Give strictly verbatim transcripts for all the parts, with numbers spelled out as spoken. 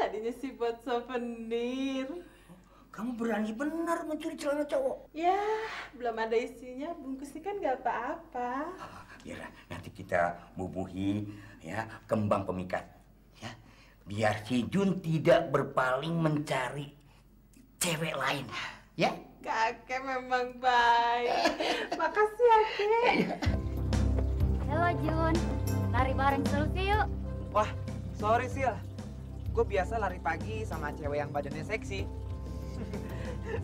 Tadinya sih buat souvenir. Kamu berani benar mencuri celana cowok? Ya, belum ada isinya, bungkusnya kan nggak apa-apa. Iya, nanti kita bubuhi ya kembang pemikat, ya biar si Jun tidak berpaling mencari cewek lain, ya? Kakek memang baik. Makasih ya, Kek. Halo Jun, lari bareng Sylvie yuk. Wah, sorry Sil, gue biasa lari pagi sama cewek yang badannya seksi.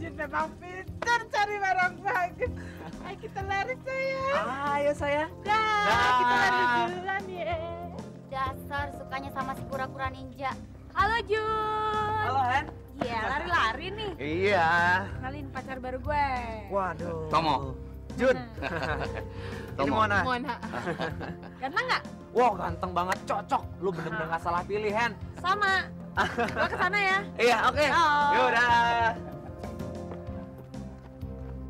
Jun memang pintar cari barang bagus. Ayo kita lari sayang. Ayo sayang. Dah, nah, kita lari duluan ya. Dasar sukanya sama si kura-kura ninja. Halo Jun. Halo Han. Iya lari-lari nih. Iya. Kenalin pacar baru gue. Waduh. Tomo. Jun. Ini Mona. Mona. Ganteng nggak? Wow ganteng banget, cocok. Lu bener-bener nggak salah pilih Han. Sama. Gue kesana ya. Iya oke. Okay. Yaudah.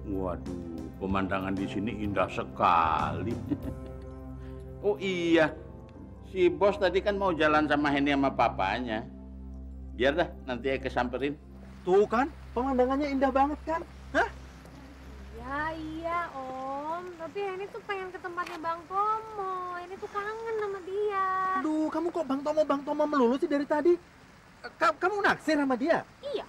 Waduh, pemandangan di sini indah sekali. Oh iya, si bos tadi kan mau jalan sama Henny sama papanya. Biar dah, nanti aku samperin. Tuh kan, pemandangannya indah banget kan? Hah? Ya iya om, tapi Henny tuh pengen ke tempatnya Bang Tomo. Henny tuh kangen sama dia. Aduh, kamu kok Bang Tomo Bang Tomo melulu sih dari tadi? Ka kamu naksir sama dia? Iya.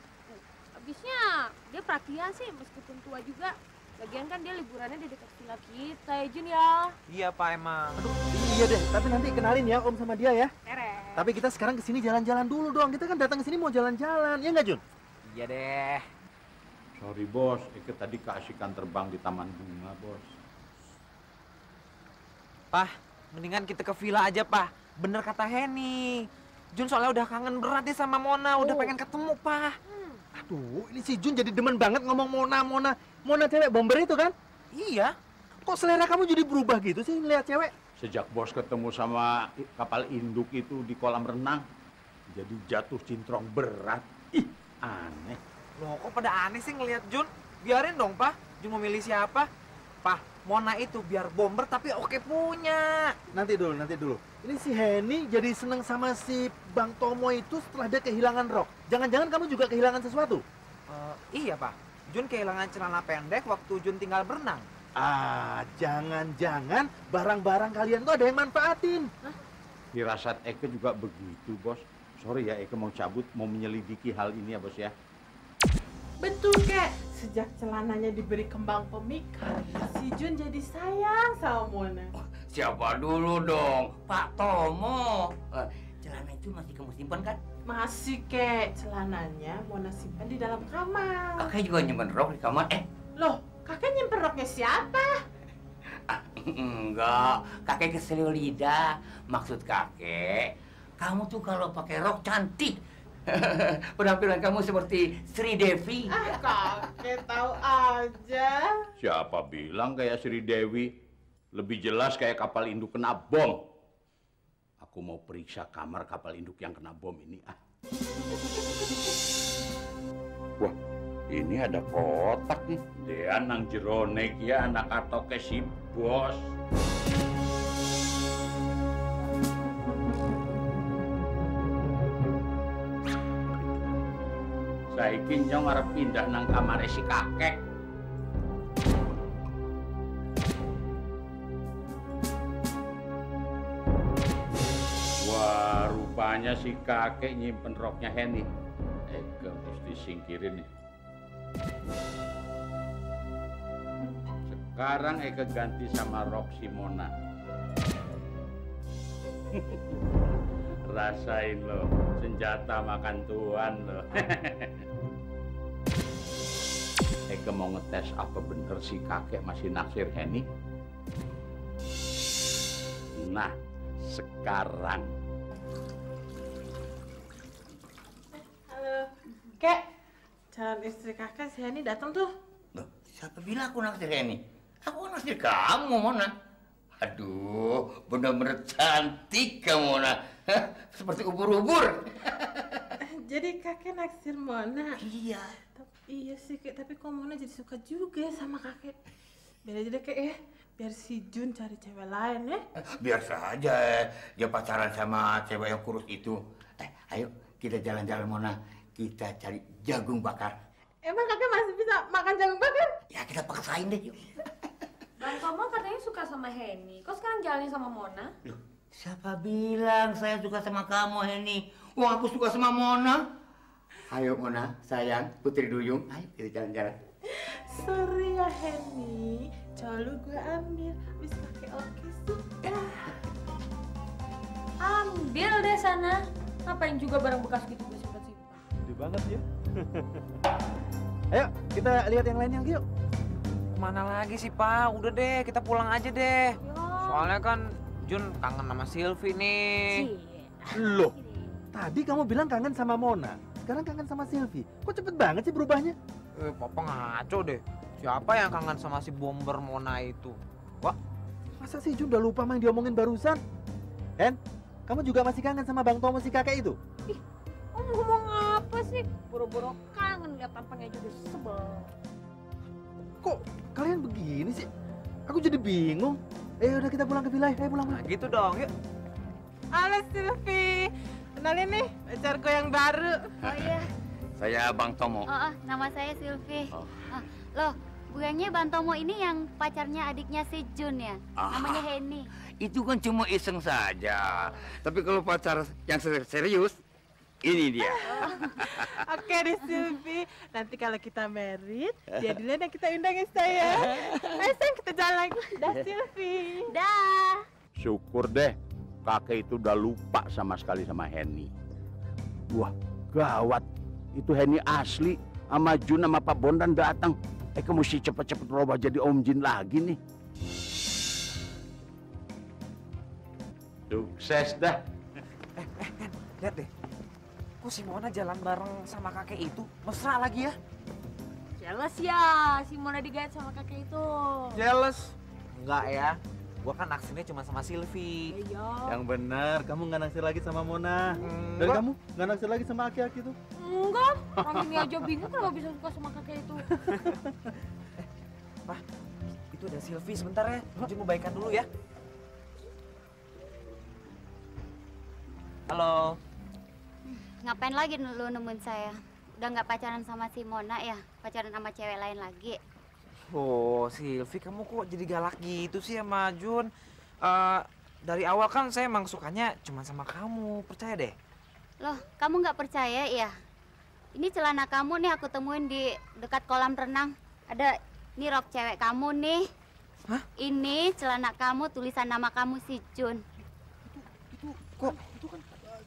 Habisnya dia perhatian sih meskipun tua juga. Lagian kan dia liburannya di dekat villa kita ya Jun ya. Iya Pak emang. Aduh iya deh, tapi nanti kenalin ya om sama dia ya. Keren. Tapi kita sekarang kesini jalan-jalan dulu dong. Kita kan datang kesini mau jalan-jalan, ya nggak Jun? Iya deh. Sorry bos, Eke tadi keasikan terbang di taman bunga bos. Pak, mendingan kita ke villa aja Pak. Bener kata Henny. Jun soalnya udah kangen berat deh sama Mona, udah oh. pengen ketemu Pak. Aduh, ini si Jun jadi demen banget ngomong Mona, Mona. Mona cewek bomber itu kan? Iya. Kok selera kamu jadi berubah gitu sih ngeliat cewek? Sejak bos ketemu sama kapal induk itu di kolam renang, jadi jatuh cintrong berat. Ih, aneh. Loh, kok pada aneh sih ngeliat Jun? Biarin dong, Pak. Jun mau milih siapa? Pak, Mona itu biar bomber tapi oke punya. Nanti dulu, nanti dulu. Ini si Henny jadi seneng sama si Bang Tomo itu setelah dia kehilangan rok. Jangan-jangan kamu juga kehilangan sesuatu? Uh, iya Pak, Jun kehilangan celana pendek waktu Jun tinggal berenang. Ah, jangan-jangan barang-barang kalian tuh ada yang manfaatin. Hah? Firasat Eke juga begitu bos. Sorry ya, Eke mau cabut, mau menyelidiki hal ini ya bos ya. Betul Kek, sejak celananya diberi kembang pemikat, si Jun jadi sayang sama Mona. Oh, siapa dulu dong, Pak Tomo. Uh, celana itu masih kamu simpan kan? Masih Kek, celananya Mona simpan di dalam kamar. Kakek juga nyimpen rok di kamar eh? Loh, kakek nyimpen roknya siapa? Ah, enggak, kakek kesel lidah. Maksud kakek, kamu tuh kalau pakai rok cantik. Penampilan kamu seperti Sri Dewi. Ah, kakek tahu aja. Siapa bilang kayak Sri Dewi? Lebih jelas kayak kapal induk kena bom. Aku mau periksa kamar kapal induk yang kena bom ini ah. Wah, ini ada kotak nih. Dia nang jeronek ya anak atau ke si bos. Saiki njong arep pindah nang kamare si kakek. Wah, rupanya si kakek nyimpen roknya Henny. Eke mesti singkirin nih. Sekarang Eke ganti sama rok Simona. Rasain lo, senjata makan tuan lo. Eke mau ngetes apa bener si kakek masih naksir Henny. Nah, sekarang. Halo, Kek. Calon istri kakek si Henny datang tuh. Loh, siapa bilang aku naksir Henny? Aku naksir kamu, Mona. Aduh, bener-bener cantik kamu, Mona. Seperti ubur-ubur. Jadi kakek naksir Mona? Iya. Tapi, iya sih, Kek. Tapi kok Mona jadi suka juga sama kakek? Biar aja deh, Kek, ya. Biar si Jun cari cewek lain, ya. Biar saja, dia pacaran sama cewek yang kurus itu. Eh, Ayo kita jalan-jalan, Mona. Kita cari jagung bakar. Emang kakak masih bisa makan jagung bakar? Ya kita paksain deh. Yuk. Bang Tomo katanya suka sama Henny. Kok sekarang jalanin sama Mona? Loh, siapa bilang saya suka sama kamu, Henny? Wah, aku suka sama Mona. Ayo Mona, sayang, Putri Duyung. Ayo kita jalan-jalan. Sorry ya Henny, colu gue ambil, habis pakai oke sudah. Ambil deh sana. Ngapain juga barang bekas gitu gue simpan-simpan. Gede banget ya. Ayo kita lihat yang lainnya yuk. Kemana lagi sih Pak? Udah deh, kita pulang aja deh. Yo. Soalnya kan Jun kangen sama Sylvie nih. Cie. Loh, tadi kamu bilang kangen sama Mona. Sekarang kangen sama Sylvie. Kok cepet banget sih berubahnya? Eh, Papa ngaco deh. Siapa yang kangen sama si bomber Mona itu? Wah, masa sih Jun udah lupa main diomongin barusan? Dan kamu juga masih kangen sama Bang Tomo si kakek itu? Ih, om ngomong apa sih? Boro-boro kangen, lihat tampangnya juga sebel. Kok kalian begini sih? Aku jadi bingung. Eh, udah kita pulang ke wilayah. Eh, pulang. Nah, gitu dong, yuk. Halo Sylvie, kenalin nih pacarku yang baru. Oh iya. Saya Bang Tomo. Oh, oh, nama saya Sylvie. Oh. Oh, loh, bukannya Bang Tomo ini yang pacarnya adiknya si Jun ya? Ah, namanya Henny. Itu kan cuma iseng saja. Tapi kalau pacar yang serius, ini dia. Oke deh Sylvie, nanti kalau kita married, dia duluan yang kita undangin saya. Ayo sayang kita jalan. Dah Sylvie. Dah. Syukur deh, kakek itu udah lupa sama sekali sama Henny. Wah, gawat. Itu Henny asli, sama Jun sama Pak Bondan datang. Eh, kamu mesti cepet-cepet berubah jadi Om Jin lagi nih. Sukses dah. Eh, eh, kan, lihat deh. Kok Simona jalan bareng sama kakek itu? Mesra lagi ya? Jealous ya, Simona digait sama kakek itu. Jealous? Enggak ya. Gua kan naksirnya cuma sama Sylvie. Iya. Yang benar, kamu nggak naksir lagi sama Mona. Hmm. Dan kamu nggak naksir lagi sama aki-aki itu? Enggak, orang ini aja bingung kenapa bisa suka sama kakek itu. Pak, itu ada Sylvie sebentar ya. Jun mau baikan dulu ya. Halo. Ngapain lagi lu nemuin saya? Udah nggak pacaran sama si Mona ya? Pacaran sama cewek lain lagi? Oh, Sylvie kamu kok jadi galak gitu sih sama Jun? Uh, dari awal kan saya emang sukanya cuma sama kamu, percaya deh. Loh, kamu nggak percaya ya? Ini celana kamu nih aku temuin di dekat kolam renang. Ada nih rok cewek kamu nih. Hah? Ini celana kamu tulisan nama kamu si Jun. Itu, itu kok itu kan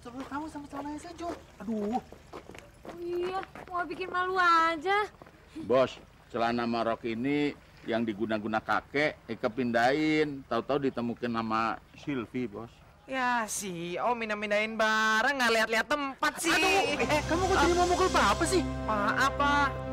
celana kamu sama celananya si Jun. Aduh. Oh iya, mau bikin malu aja. Bos, celana marok ini yang diguna-guna kakek, Eka pindahin. Tahu-tahu ditemukan nama Sylvie, Bos. Ya sih, oh mindah-mindahin barang, nggak lihat-lihat tempat sih. Aduh, eh, kamu kok jadi mau mukul apa sih? Maaf, Pak.